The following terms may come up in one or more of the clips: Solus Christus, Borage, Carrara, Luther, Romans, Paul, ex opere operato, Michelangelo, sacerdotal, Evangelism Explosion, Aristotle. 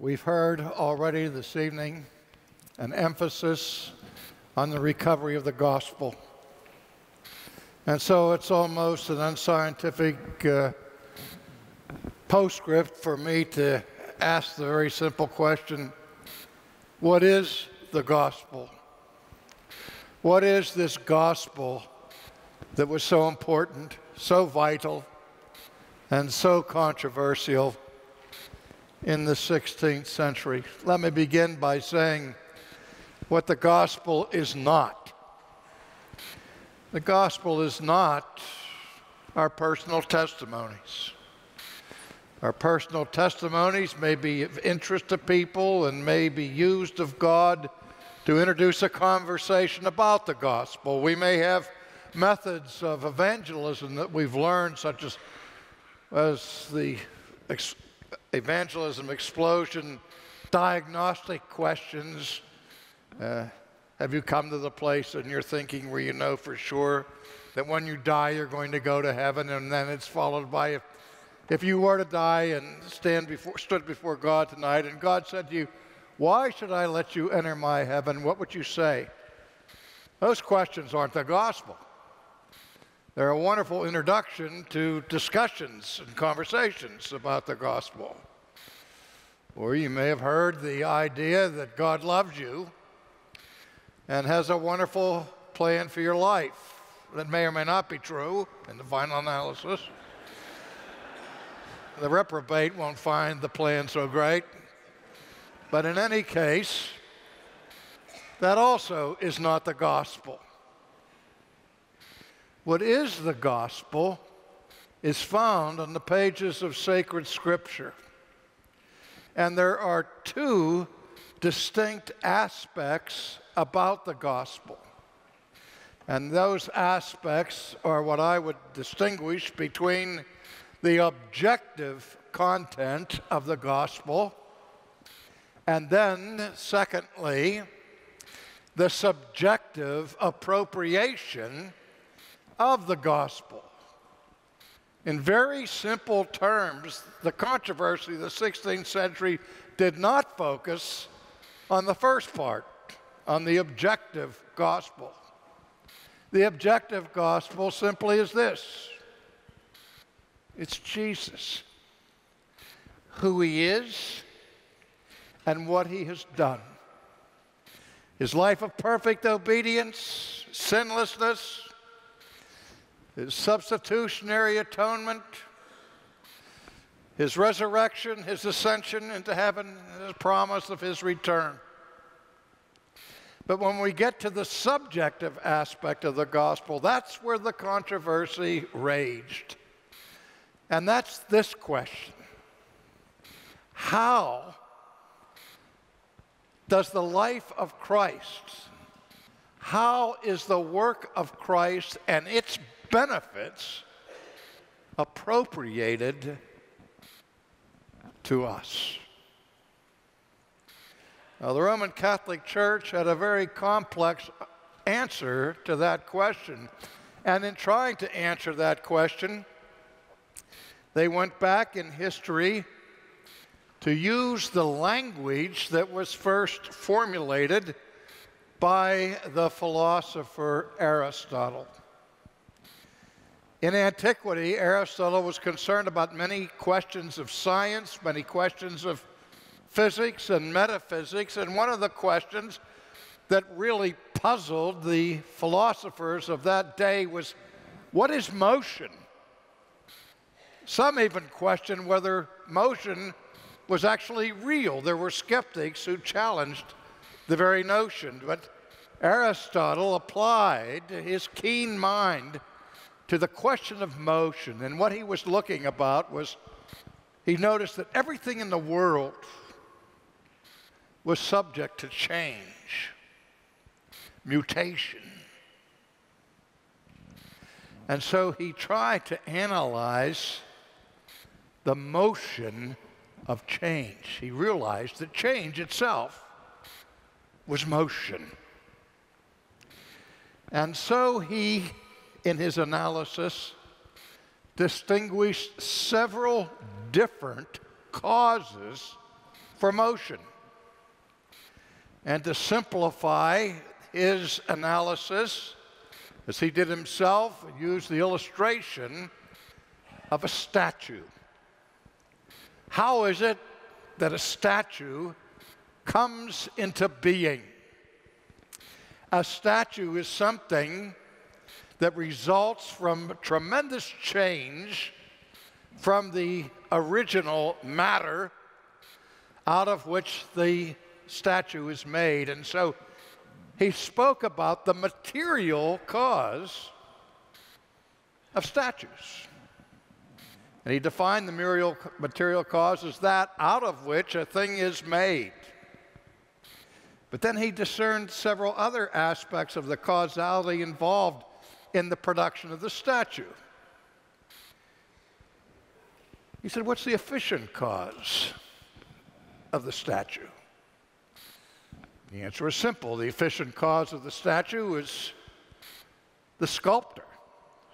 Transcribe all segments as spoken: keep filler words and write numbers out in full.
We've heard already this evening an emphasis on the recovery of the gospel. And so it's almost an unscientific uh, postscript for me to ask the very simple question, what is the gospel? What is this gospel that was so important, so vital, and so controversial in the sixteenth century? Let me begin by saying what the gospel is not. The gospel is not our personal testimonies. Our personal testimonies may be of interest to people and may be used of God to introduce a conversation about the gospel. We may have methods of evangelism that we've learned, such as, as the ex- evangelism explosion, diagnostic questions. Uh, have you come to the place in your thinking where you know for sure that when you die you're going to go to heaven? And then it's followed by, if, if you were to die and stand before, stood before God tonight and God said to you, why should I let you enter my heaven? What would you say? Those questions aren't the gospel. They're a wonderful introduction to discussions and conversations about the gospel. Or you may have heard the idea that God loves you and has a wonderful plan for your life. That may or may not be true in the final analysis. The reprobate won't find the plan so great. But in any case, that also is not the gospel. What is the gospel is found on the pages of sacred scripture. And there are two distinct aspects about the gospel. And those aspects are what I would distinguish between the objective content of the gospel and then, secondly, the subjective appropriation of the gospel. In very simple terms, the controversy of the sixteenth century did not focus on the first part, on the objective gospel. The objective gospel simply is this. It's Jesus, who he is and what he has done. His life of perfect obedience, sinlessness, his substitutionary atonement, his resurrection, his ascension into heaven, and his promise of his return. But when we get to the subjective aspect of the gospel, that's where the controversy raged. And that's this question. How does the life of Christ, how is the work of Christ and its benefits appropriated to us? Now, the Roman Catholic Church had a very complex answer to that question. And in trying to answer that question, they went back in history to use the language that was first formulated by the philosopher Aristotle. In antiquity, Aristotle was concerned about many questions of science, many questions of physics and metaphysics, and one of the questions that really puzzled the philosophers of that day was, what is motion? Some even questioned whether motion was actually real. There were skeptics who challenged the very notion, but Aristotle applied his keen mind to the question of motion. And what he was looking about was, he noticed that everything in the world was subject to change, mutation. And so he tried to analyze the motion of change. He realized that change itself was motion. And so he, in his analysis, distinguished several different causes promotion. And to simplify his analysis, as he did himself, used the illustration of a statue. How is it that a statue comes into being? A statue is something that results from tremendous change from the original matter out of which the statue is made. And so he spoke about the material cause of statues. And he defined the material cause as that out of which a thing is made. But then he discerned several other aspects of the causality involved in the production of the statue. He said, what's the efficient cause of the statue? The answer is simple. The efficient cause of the statue is the sculptor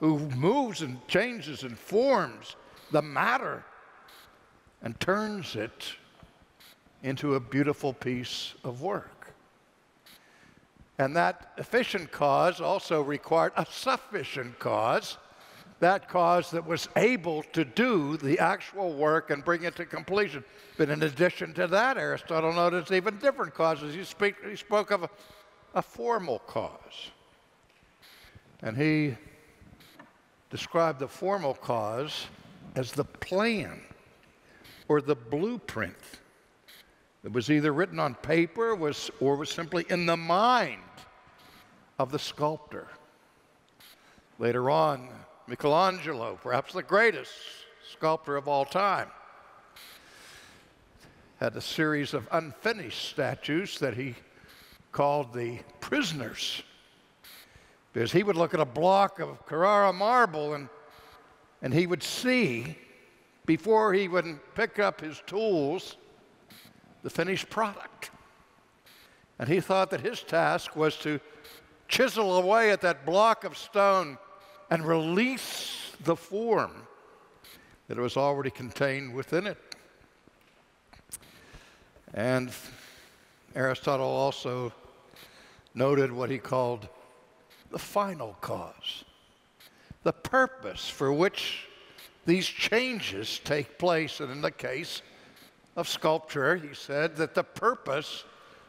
who moves and changes and forms the matter and turns it into a beautiful piece of work. And that efficient cause also required a sufficient cause, that cause that was able to do the actual work and bring it to completion. But in addition to that, Aristotle noticed even different causes. He, speak, he spoke of a, a formal cause. And he described the formal cause as the plan or the blueprint that was either written on paper was, or was simply in the mind of the sculptor. Later on, Michelangelo, perhaps the greatest sculptor of all time, had a series of unfinished statues that he called the prisoners, because he would look at a block of Carrara marble and, and he would see, before he would pick up his tools, the finished product. And he thought that his task was to chisel away at that block of stone and release the form that was already contained within it. And Aristotle also noted what he called the final cause, the purpose for which these changes take place. And in the case of sculpture, he said that the purpose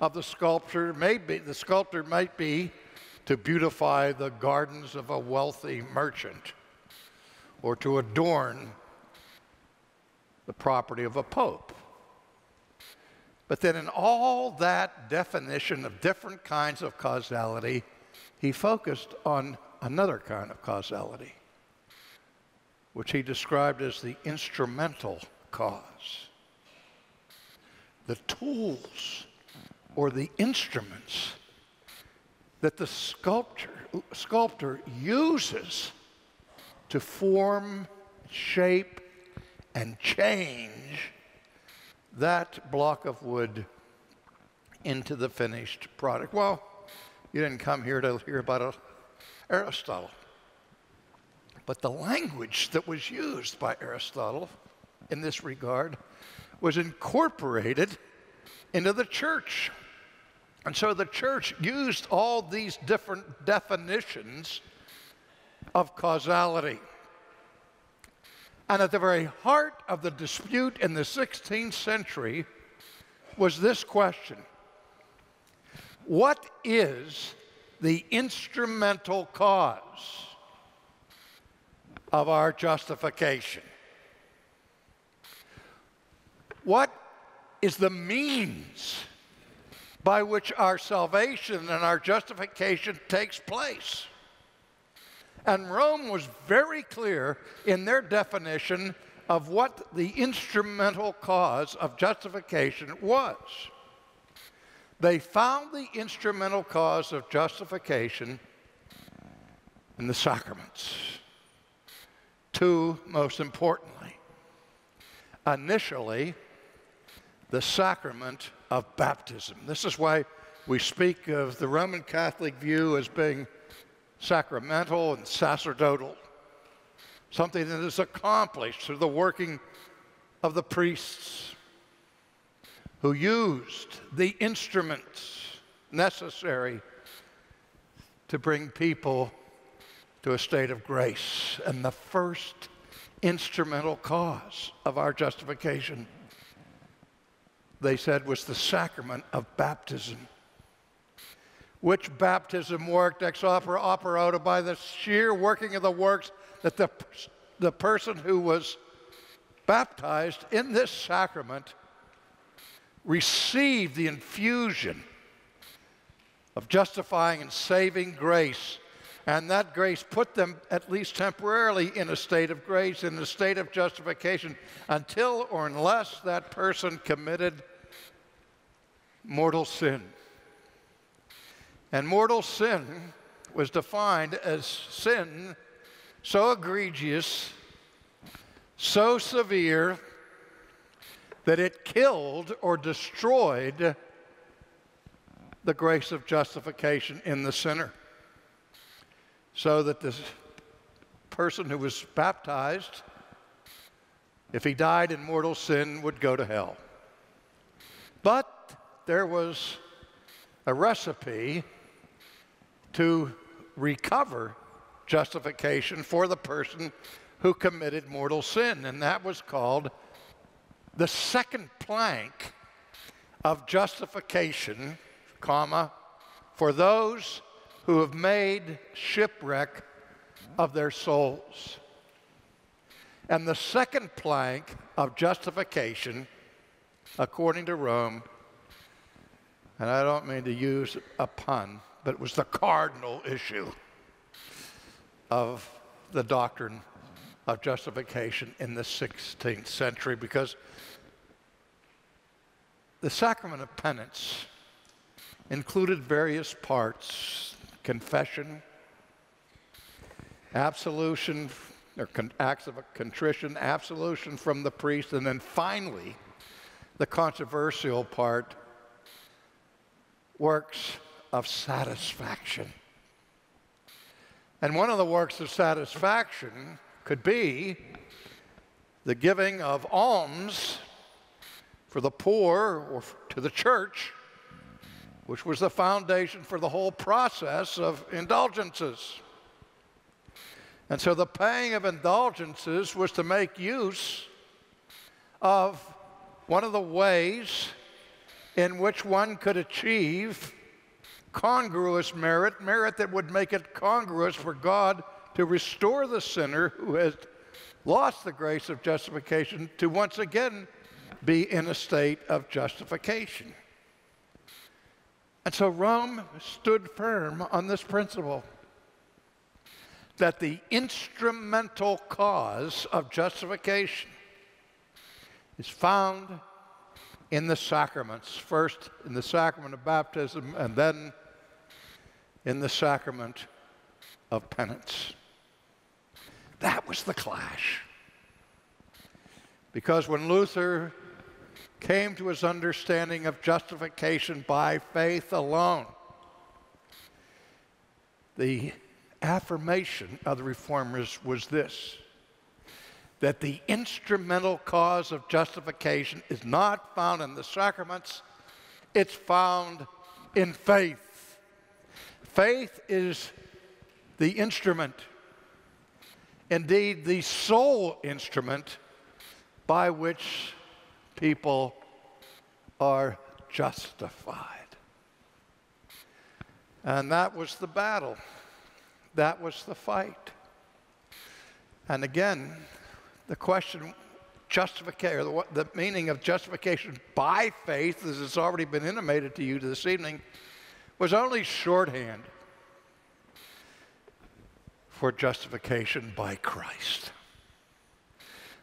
of the sculpture may be, the sculptor might be to beautify the gardens of a wealthy merchant, or to adorn the property of a pope. But then in all that definition of different kinds of causality, he focused on another kind of causality, which he described as the instrumental cause. The tools or the instruments that the sculptor, sculptor uses to form, shape, and change that block of wood into the finished product. Well, you didn't come here to hear about Aristotle, but the language that was used by Aristotle in this regard was incorporated into the church. And so the church used all these different definitions of causality. And at the very heart of the dispute in the sixteenth century was this question: what is the instrumental cause of our justification? What is the means by which our salvation and our justification takes place? And Rome was very clear in their definition of what the instrumental cause of justification was. They found the instrumental cause of justification in the sacraments, two most importantly. Initially, the sacrament of baptism. This is why we speak of the Roman Catholic view as being sacramental and sacerdotal, something that is accomplished through the working of the priests who used the instruments necessary to bring people to a state of grace. And the first instrumental cause of our justification, they said, was the sacrament of baptism, which baptism worked ex opere operato by the sheer working of the works that the, the person who was baptized in this sacrament received the infusion of justifying and saving grace. And that grace put them, at least temporarily, in a state of grace, in a state of justification, until or unless that person committed mortal sin. And mortal sin was defined as sin so egregious, so severe, that it killed or destroyed the grace of justification in the sinner. So that this person who was baptized, if he died in mortal sin, would go to hell. But there was a recipe to recover justification for the person who committed mortal sin, and that was called the second plank of justification, comma, for those who have made shipwreck of their souls. And the second plank of justification, according to Rome, and I don't mean to use a pun, but it was the cardinal issue of the doctrine of justification in the sixteenth century, because the sacrament of penance included various parts: confession, absolution, or acts of contrition, absolution from the priest, and then finally, the controversial part, works of satisfaction. And one of the works of satisfaction could be the giving of alms for the poor or to the church, which was the foundation for the whole process of indulgences. And so the paying of indulgences was to make use of one of the ways in which one could achieve congruous merit, merit that would make it congruous for God to restore the sinner who has lost the grace of justification to once again be in a state of justification. And so Rome stood firm on this principle, that the instrumental cause of justification is found in the sacraments, first in the sacrament of baptism and then in the sacrament of penance. That was the clash. Because when Luther came to his understanding of justification by faith alone, the affirmation of the Reformers was this: that the instrumental cause of justification is not found in the sacraments, it's found in faith. Faith is the instrument, indeed the sole instrument, by which people are justified. And that was the battle. That was the fight. And again, the question, justification, or the, the meaning of justification by faith, as it's already been intimated to you this evening, was only shorthand for justification by Christ.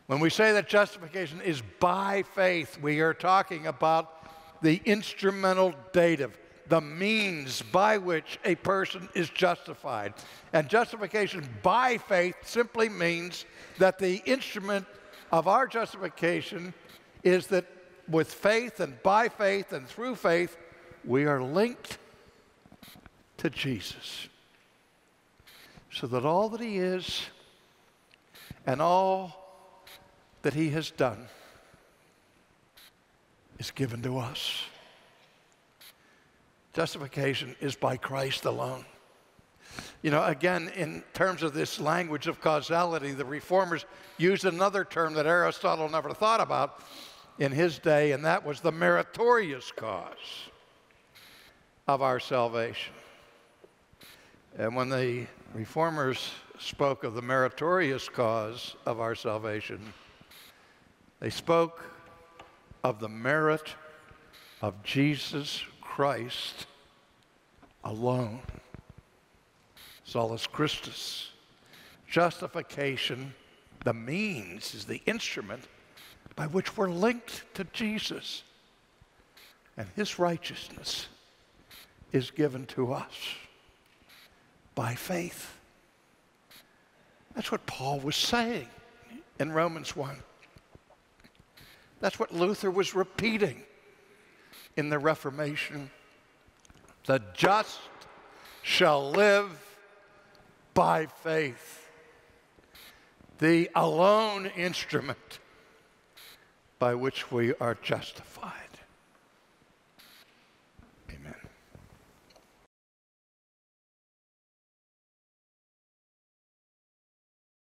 When we say that justification is by faith, we are talking about the instrumental dative, the means by which a person is justified. And justification by faith simply means that the instrument of our justification is that with faith and by faith and through faith, we are linked to Jesus, so that all that he is and all that he has done is given to us. Justification is by Christ alone. You know, again, in terms of this language of causality, the Reformers used another term that Aristotle never thought about in his day, and that was the meritorious cause of our salvation. And when the Reformers spoke of the meritorious cause of our salvation, they spoke of the merit of Jesus Christ alone. Solus Christus. Justification, the means, is the instrument by which we're linked to Jesus. And his righteousness is given to us by faith. That's what Paul was saying in Romans one. That's what Luther was repeating in the Reformation. The just shall live by faith, the alone instrument by which we are justified.